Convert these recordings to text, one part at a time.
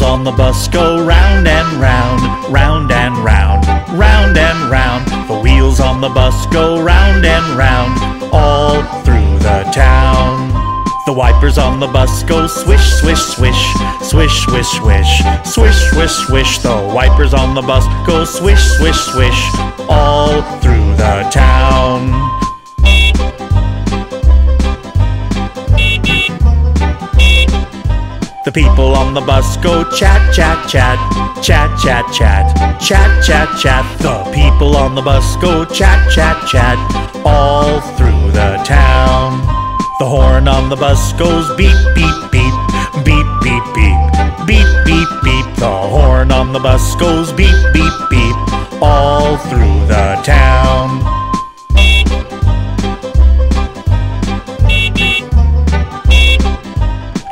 wheels on the bus go round and round, round and round, round and round. The wheels on the bus go round and round, all through the town. The wipers on the bus go swish, swish, swish, swish, swish, swish, swish, swish, swish. The wipers on the bus go swish, swish, swish, all through the town. The people on the bus go chat, chat, chat, chat, chat, chat, chat, chat, chat. The people on the bus go chat, chat, chat, all through the town. The horn on the bus goes beep, beep, beep, beep, beep, beep, beep, beep, beep. The horn on the bus goes beep, beep, beep, all through the town.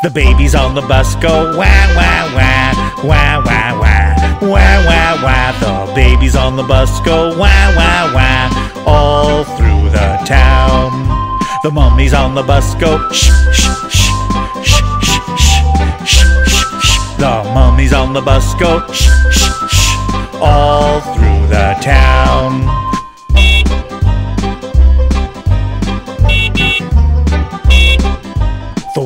The babies on the bus go wah, wah, wah, wah, wah, wah, wah, wah, wah. The babies on the bus go wah, wah, wah, all through the town. The mummies on the bus go shh, shh, shh, shh, shh, shh, shh, shh, shh. The mummies on the bus go shh, shh, shh, all through the town. The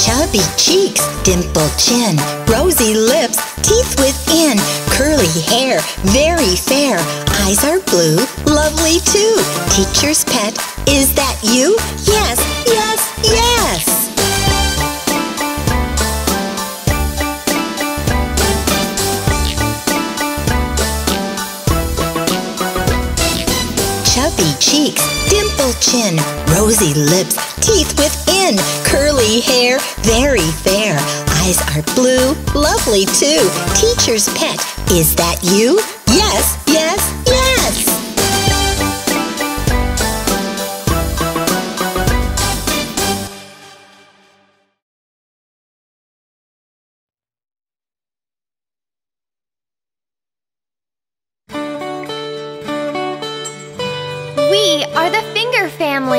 Chubby cheeks, dimpled chin, rosy lips, teeth within, curly hair, very fair, eyes are blue, lovely too. Teacher's pet, is that you? Yes, yes, yes! Chubby cheeks, dimpled chin, rosy lips, teeth within, curly hair, very fair, eyes are blue, lovely too. Teacher's pet, is that you? Yes, yes, yes! We are the finger family.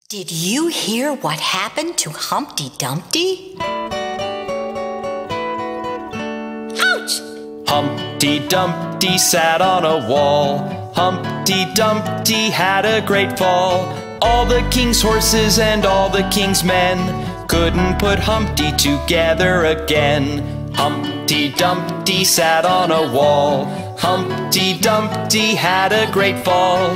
Did you hear what happened to Humpty Dumpty? Ouch! Humpty Dumpty sat on a wall. Humpty Dumpty had a great fall. All the king's horses and all the king's men couldn't put Humpty together again. Humpty Dumpty sat on a wall. Humpty Dumpty had a great fall.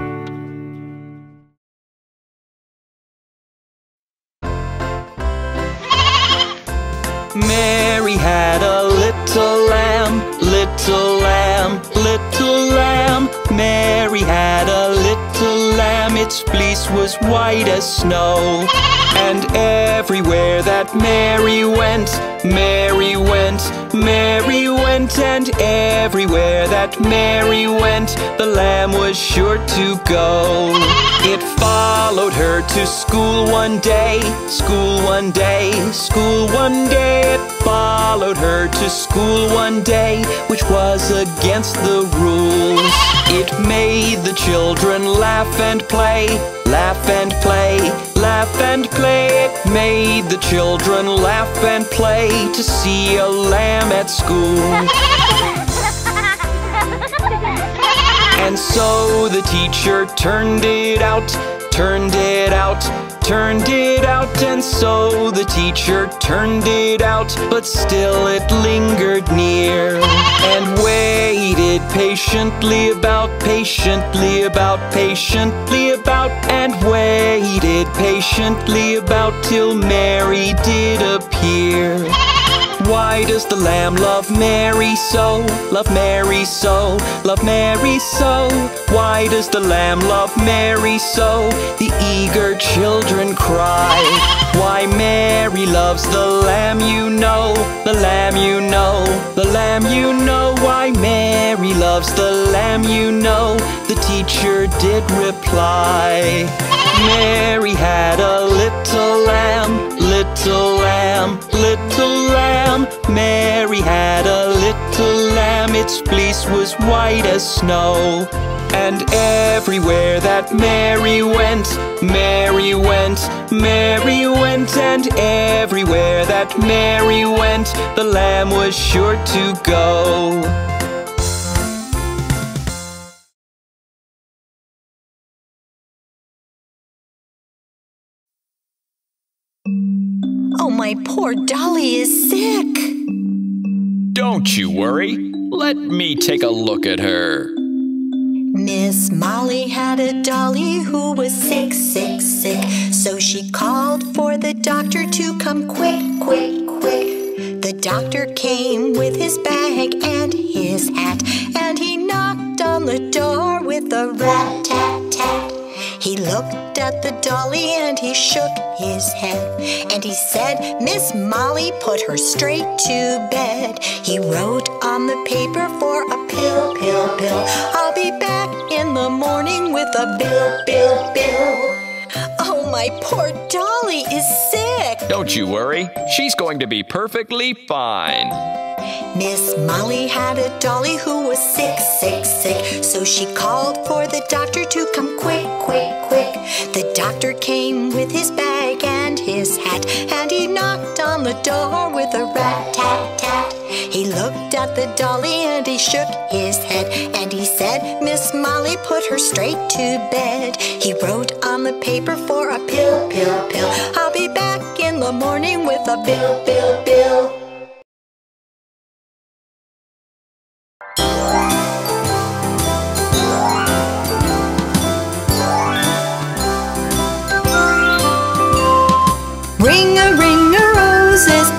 Mary had a little lamb, little lamb. fleece was white as snow. And everywhere that Mary went, Mary went. And everywhere that Mary went, the lamb was sure to go. It followed her to school one day, school one day, school one day. It followed her to school one day, which was against the rules. It made the children laugh and play, laugh and play, laugh and play. It made the children laugh and play to see a lamb at school. And so the teacher turned it out, turned it out, turned it out. And so the teacher turned it out, but still it lingered near. And waited patiently about, patiently about. And waited patiently about till Mary did appear. Why does the lamb love Mary so? Love Mary so, love Mary so. Why does the lamb love Mary so? The eager children cry. Why Mary loves the lamb, you know, the lamb, you know, the lamb, you know. Why Mary loves the lamb, you know, the teacher did reply. Mary had a little lamb, little lamb, little lamb. Mary had a little lamb, its fleece was white as snow. And everywhere that Mary went, Mary went, Mary went. And everywhere that Mary went, the lamb was sure to go. My poor dolly is sick. Don't you worry. Let me take a look at her. Miss Molly had a dolly who was sick, sick, sick. So she called for the doctor to come quick, quick, quick. The doctor came with his bag and his hat, and he knocked on the door with a rat-tat-tat. He looked at the dolly and he shook his head, and he said, Miss Molly, put her straight to bed. He wrote on the paper for a pill, pill, pill. I'll be back in the morning with a bill, bill, bill. Oh, my poor dolly is sick. Don't you worry. She's going to be perfectly fine. Miss Molly had a dolly who was sick, sick, sick. So she called for the doctor to come quick, quick, quick. The doctor came with his bag and his hat, and he knocked on the door with a rat-tat-tat. He looked at the dolly and he shook his head, and he said, Miss Molly, put her straight to bed. He wrote on the paper for a pill, pill, pill. I'll be back in the morning with a bill, bill, bill.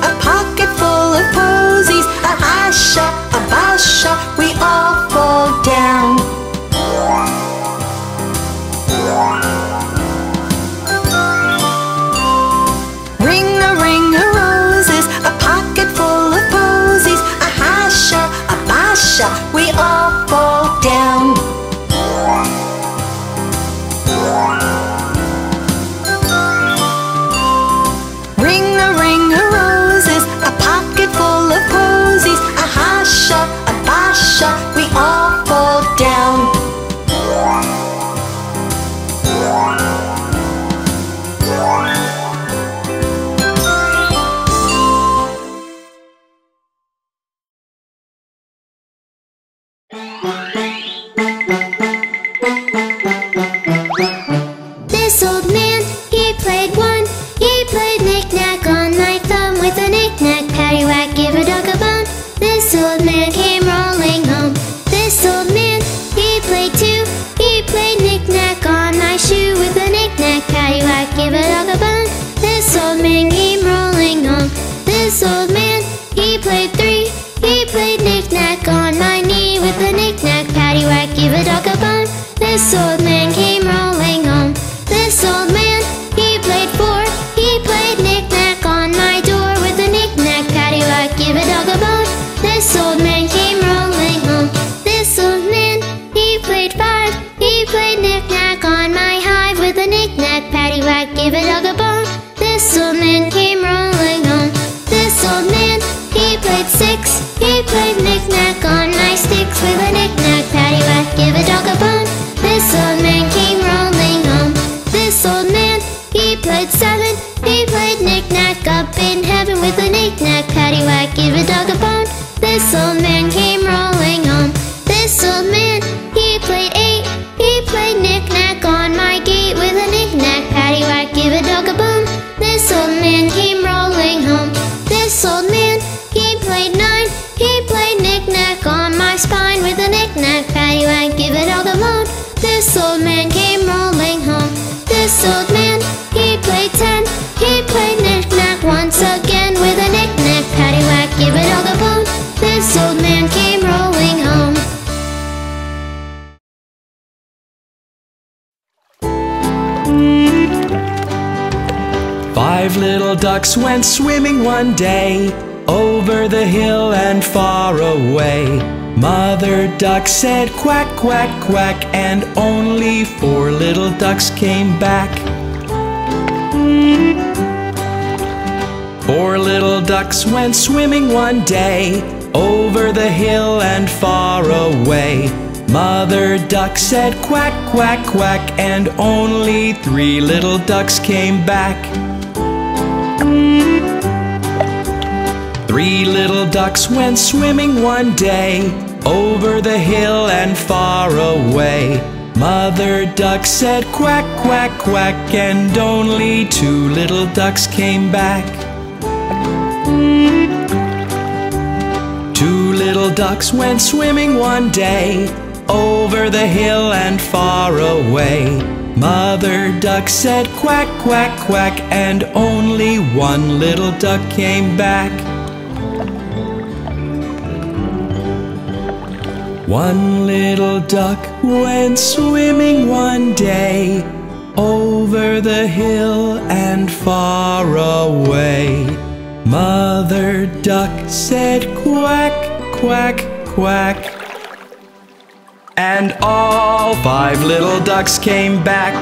A pocket full of posies, a hasha, a basha, we all fall down. Ring a roses, a pocket full of posies, a hasha, a basha, we all fall down. We all fall down. This old man, he played one. He played knick-knack on my thumb with a knick-knack, paddywhack, give a dog a bone. This old man came. Give a dog a bone. This old man came rolling home. This old man, he played three. He played knick-knack on my knee with a knick-knack, paddywhack, give a dog a bone. This old man came rolling home. Five little ducks went swimming one day, over the hill and far away. Mother duck said quack, quack, quack, and only four little ducks came back. Four little ducks went swimming one day, over the hill and far away. Mother duck said quack, quack, quack, and only three little ducks came back. Three little ducks went swimming one day, over the hill and far away. Mother duck said quack, quack, quack, and only two little ducks came back. Two little ducks went swimming one day, over the hill and far away. Mother duck said quack, quack, quack, and only one little duck came back. One little duck went swimming one day, over the hill and far away. Mother duck said quack, quack, quack, and all five little ducks came back.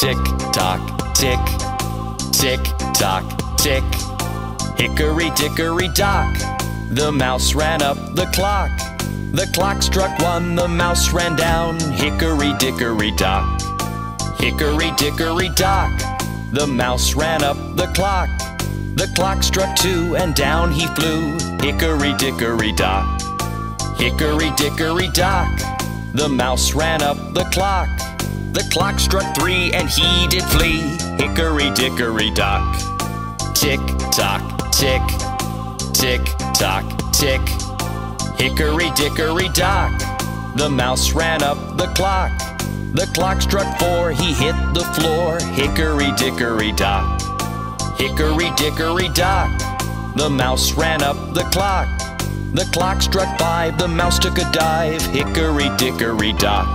Tick-tock, tick, tick-tock, tick. Hickory dickory dock, the mouse ran up the clock. The clock struck one, the mouse ran down. Hickory dickory dock, hickory dickory dock. The mouse ran up the clock. The clock struck two and down he flew. Hickory dickory dock, hickory dickory dock. The mouse ran up the clock. The clock struck three and he did flee. Hickory dickory dock. Tick tock tick, tick tock tick. Hickory dickory dock, the mouse ran up the clock. The clock struck four, he hit the floor. Hickory dickory dock, hickory dickory dock. The mouse ran up the clock. The clock struck five, the mouse took a dive. Hickory dickory dock,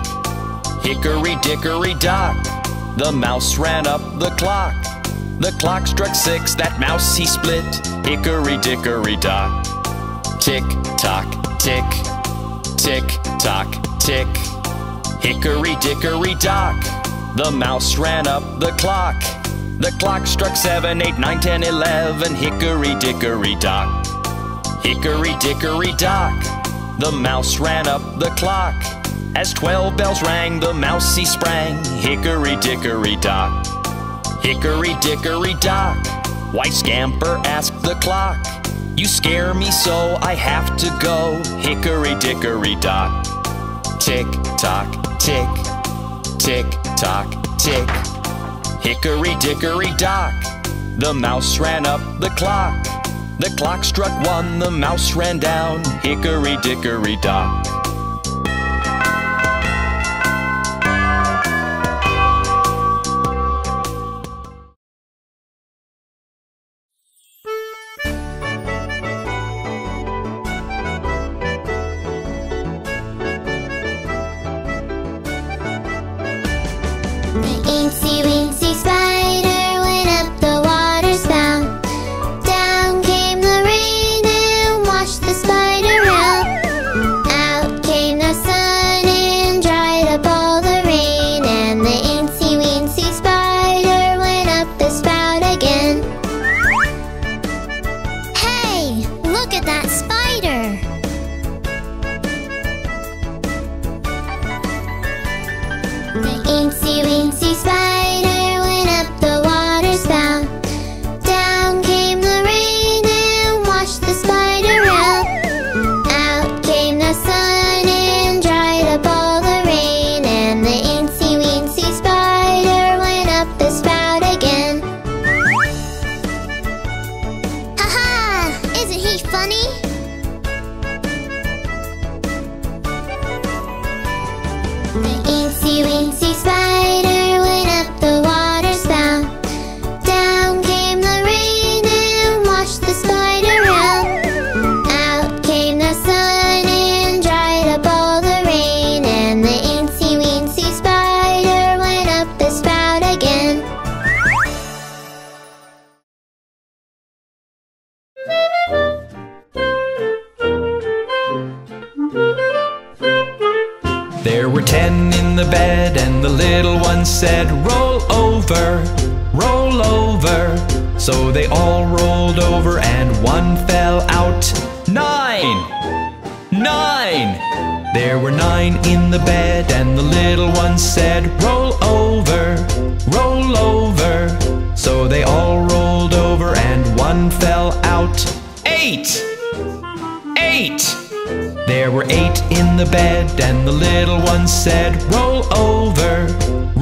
hickory dickory dock. The mouse ran up the clock. The clock struck six, that mouse he split. Hickory dickory dock. Tick tock tick, tick tock tick. Hickory dickory dock, the mouse ran up the clock. The clock struck 7, 8, 9, 10, 11. Hickory dickory dock, hickory dickory dock. The mouse ran up the clock. As 12 bells rang, the mouse he sprang. Hickory dickory dock, hickory dickory dock. Why, Scamper asked the clock, you scare me so I have to go. Hickory dickory dock. Tick tock tick, tick tock tick. Hickory dickory dock, the mouse ran up the clock. The clock struck one, the mouse ran down. Hickory dickory dock. Down came the rain and washed the spider out. 10 in the bed, and the little one said, "Roll over, roll over." So they all rolled over and one fell out. 9, 9. There were 9 in the bed, and the little one said, "Roll over, roll over." So they all rolled over and one fell out. 8, 8. There were 8 in the bed, and the little one said, "Roll over,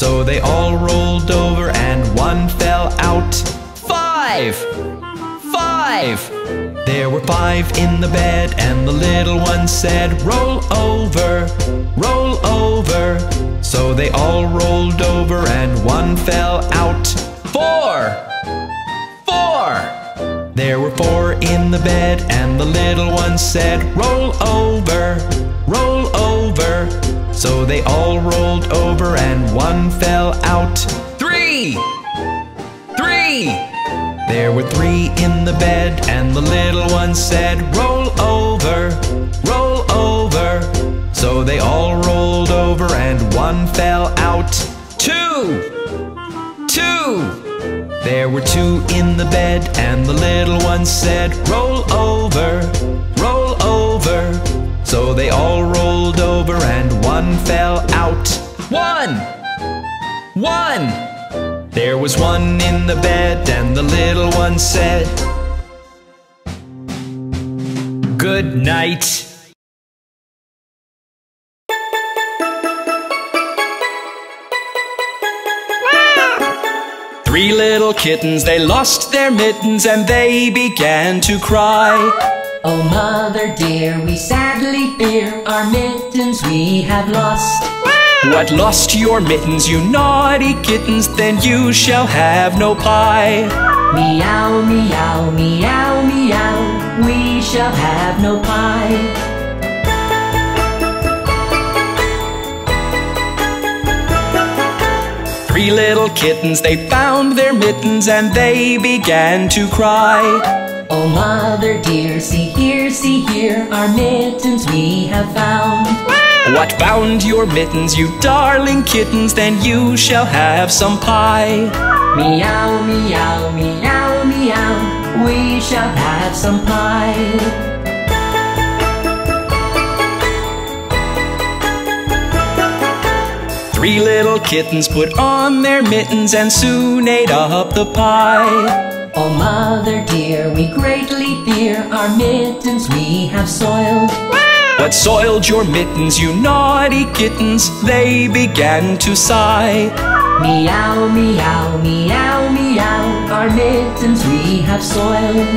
So they all rolled over and one fell out. 5, 5. There were 5 in the bed, and the little one said, "Roll over, roll over." So they all rolled over and one fell out. 4, 4. There were 4 in the bed, and the little one said, "Roll over, roll over." So they all rolled over and one fell out. 3, 3. There were 3 in the bed, and the little one said, "Roll over, roll over." So they all rolled over and one fell out. 2, 2. There were 2 in the bed, and the little one said, "Roll over, roll over." So they all rolled over and one fell out. 1, 1. There was 1 in the bed, and the little one said, "Good night." Three little kittens, they lost their mittens, and they began to cry. "Oh, mother dear, we sadly fear our mittens we have lost." "What, lost your mittens, you naughty kittens? Then you shall have no pie." "Meow, meow, meow, meow, we shall have no pie." Three little kittens, they found their mittens, and they began to cry. "Oh, mother dear, see here, our mittens we have found." "What, found your mittens, you darling kittens? Then you shall have some pie." "Meow, meow, meow, meow, we shall have some pie." Three little kittens put on their mittens and soon ate up the pie. "Oh, mother dear, we greatly fear our mittens we have soiled." "What, soiled your mittens, you naughty kittens?" They began to sigh. "Meow, meow, meow, meow, our mittens we have soiled."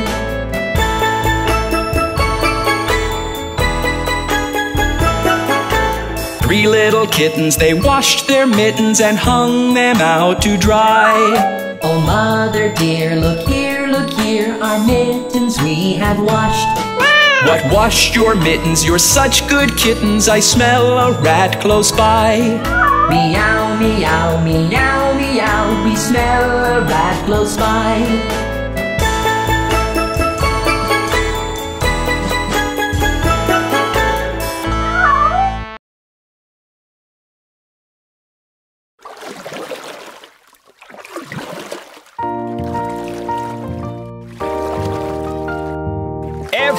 Three little kittens, they washed their mittens and hung them out to dry. "Oh, mother dear, look here, our mittens we have washed." "What, washed your mittens? You're such good kittens, I smell a rat close by." "Meow, meow, meow, meow, we smell a rat close by."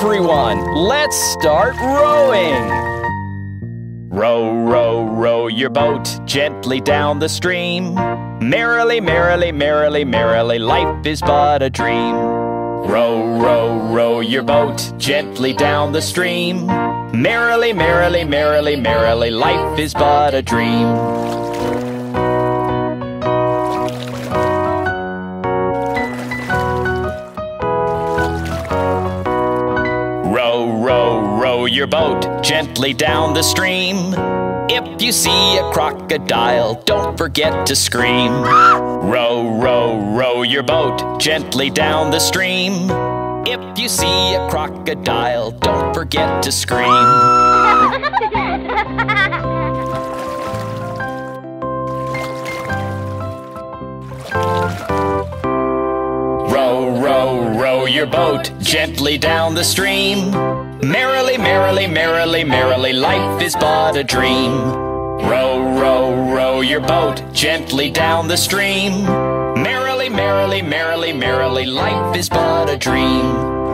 Everyone, let's start rowing! Row, row, row your boat gently down the stream. Merrily, merrily, merrily, merrily, life is but a dream. Row, row, row your boat gently down the stream. Merrily, merrily, merrily, merrily, life is but a dream. Row your boat gently down the stream. If you see a crocodile, don't forget to scream. Row, row, row your boat gently down the stream. If you see a crocodile, don't forget to scream. Row, row, row your boat gently down the stream. Merrily, merrily, merrily, merrily, life is but a dream. Row, row, row your boat gently down the stream. Merrily, merrily, merrily, merrily, life is but a dream.